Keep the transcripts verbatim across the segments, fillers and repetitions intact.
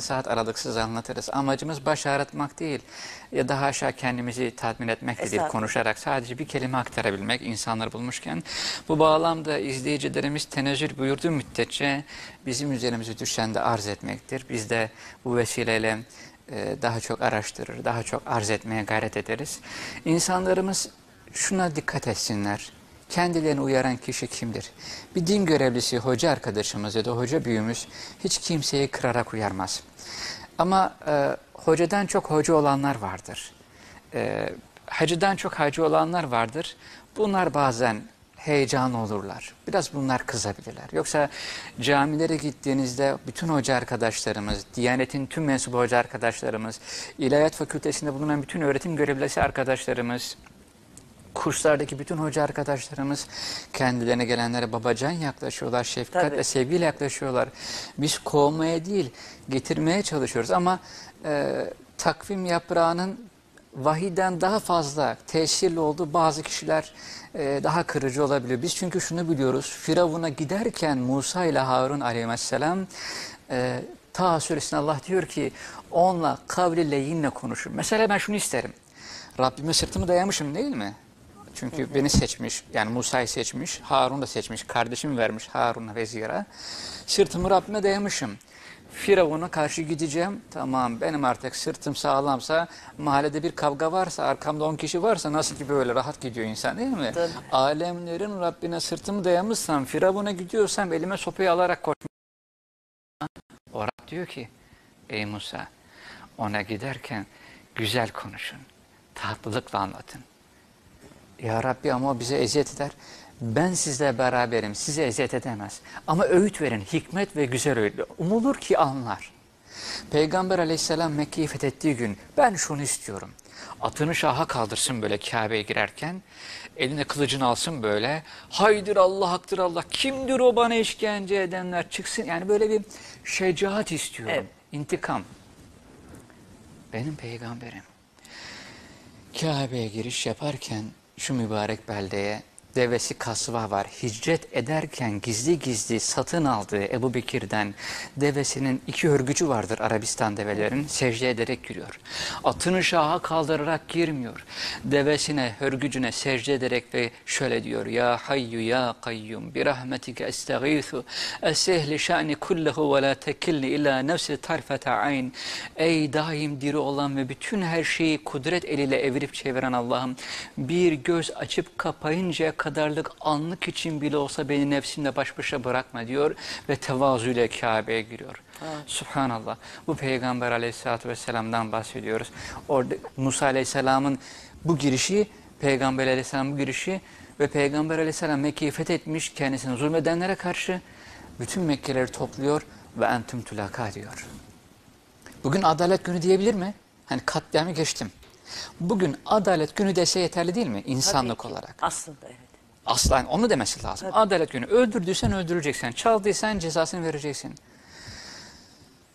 farklı saat aralıksız anlatırız. Amacımız baş ağrıtmak değil ya daha aşağı kendimizi tatmin etmek de değil, konuşarak sadece bir kelime aktarabilmek insanları bulmuşken. Bu bağlamda izleyicilerimiz tenezzül buyurduğu müddetçe bizim üzerimize düşen de arz etmektir. Biz de bu vesileyle daha çok araştırır, daha çok arz etmeye gayret ederiz. İnsanlarımız şuna dikkat etsinler. Kendilerini uyaran kişi kimdir? Bir din görevlisi, hoca arkadaşımız ya da hoca büyüğümüz hiç kimseyi kırarak uyarmaz. Ama e, hocadan çok hoca olanlar vardır. E, hacıdan çok hacı olanlar vardır. Bunlar bazen heyecanlı olurlar. Biraz bunlar kızabilirler. Yoksa camilere gittiğinizde bütün hoca arkadaşlarımız, Diyanet'in tüm mensubu hoca arkadaşlarımız, İlahiyat Fakültesi'nde bulunan bütün öğretim görevlisi arkadaşlarımız, kurslardaki bütün hoca arkadaşlarımız kendilerine gelenlere babacan yaklaşıyorlar, şefkatle, sevgiyle yaklaşıyorlar. Biz kovmaya değil, getirmeye çalışıyoruz ama e, takvim yaprağının vahiden daha fazla tesirli olduğu bazı kişiler e, daha kırıcı olabiliyor. Biz çünkü şunu biliyoruz, Firavun'a giderken Musa ile Harun aleyhisselam, e, Taha suresinde Allah diyor ki, onunla kavliyle yinle konuşur. Mesela ben şunu isterim, Rabbime sırtımı dayamışım değil mi? Çünkü hı hı. beni seçmiş, yani Musa'yı seçmiş, Harun da seçmiş, kardeşimi vermiş Harun'a vezira. Sırtımı Rabbime dayamışım. Firavun'a karşı gideceğim. Tamam, benim artık sırtım sağlamsa, mahallede bir kavga varsa, arkamda on kişi varsa nasıl ki böyle rahat gidiyor insan değil mi? Tabii. Alemlerin Rabbine sırtımı dayamışsam, Firavun'a gidiyorsam elime sopayı alarak koşmam. O Rab diyor ki, ey Musa, ona giderken güzel konuşun, tatlılıkla anlatın. Ya Rabbi ama o bize eziyet eder. Ben sizle beraberim, size eziyet edemez. Ama öğüt verin, hikmet ve güzel öğüt. Umulur ki anlar. Peygamber aleyhisselam Mekke'yi fethettiği gün ben şunu istiyorum. Atını şaha kaldırsın böyle Kabe'ye girerken. Eline kılıcını alsın böyle. Haydır Allah, haktır Allah. Kimdir o bana işkence edenler çıksın. Yani böyle bir şecaat istiyorum. Evet. İntikam. Benim peygamberim Kabe'ye giriş yaparken şu mübarek beldeye devesi Kasva var. Hicret ederken gizli gizli satın aldığı Ebu Bekir'den devesinin iki hörgücü vardır Arabistan develerin. Secde ederek giriyor. Atını şaha kaldırarak girmiyor. Devesine, hörgücüne secde ederek ve şöyle diyor. Ya hayyu ya kayyum bi rahmetike estağithu esehli şa'ni kullahu ve la tekilni ila nefsi tarfete ayn. Ey daim diri olan ve bütün her şeyi kudret eliyle evirip çeviren Allah'ım, bir göz açıp kapayıncaya kadarlık anlık için bile olsa beni nefsimle baş başa bırakma diyor ve tevazuyla Kabe'ye giriyor. Ha. Subhanallah. Bu Peygamber aleyhissalatü vesselam'dan bahsediyoruz. Orada Musa aleyhisselamın bu girişi, Peygamber aleyhisselamın bu girişi ve Peygamber aleyhisselam Mekke'yi fethetmiş, kendisini zulmedenlere karşı bütün Mekke'leri topluyor ve entüm tülaka diyor. Bugün adalet günü diyebilir mi? Hani katliamı geçtim. Bugün adalet günü dese yeterli değil mi insanlık olarak? Aslında evet. Aslan onu demesi lazım. Tabii. Adalet günü öldürdüysen öldüreceksin, çaldıysan cezasını vereceksin.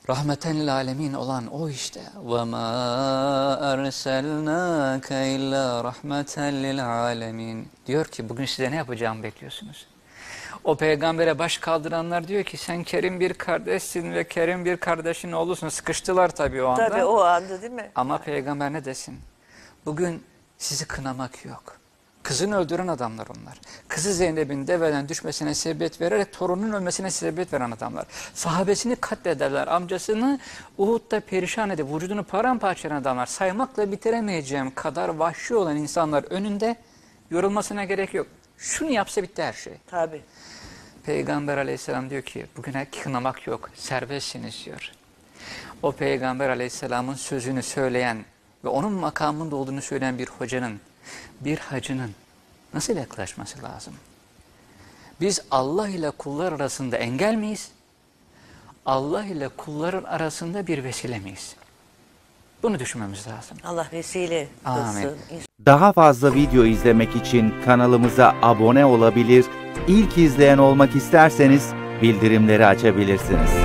Rahmeten lil alemin olan o işte. Ve ma erselnake illa rahmeten lil alemin. Diyor ki bugün size ne yapacağımı bekliyorsunuz? O peygambere baş kaldıranlar diyor ki sen kerim bir kardeşsin ve kerim bir kardeşin oğlusun. Sıkıştılar tabii o anda. Tabii o anda değil mi? Ama yani. Peygamber ne desin? Bugün sizi kınamak yok. Kızını öldüren adamlar onlar. Kızı Zeynep'in deveden düşmesine sebebiyet vererek torunun ölmesine sebebiyet veren adamlar. Sahabesini katlederler. Amcasını Uhud'da perişan edip vücudunu paramparça eden adamlar. Saymakla bitiremeyeceğim kadar vahşi olan insanlar önünde yorulmasına gerek yok. Şunu yapsa bitti her şey. Tabii. Peygamber aleyhisselam diyor ki bugüne kınamak yok, serbestsiniz diyor. O Peygamber aleyhisselamın sözünü söyleyen ve onun makamında olduğunu söyleyen bir hocanın, bir hacının nasıl yaklaşması lazım? Biz Allah ile kullar arasında engel miyiz? Allah ile kulların arasında bir vesile miyiz? Bunu düşünmemiz lazım. Allah vesile olsun. Daha fazla video izlemek için kanalımıza abone olabilir, ilk izleyen olmak isterseniz bildirimleri açabilirsiniz.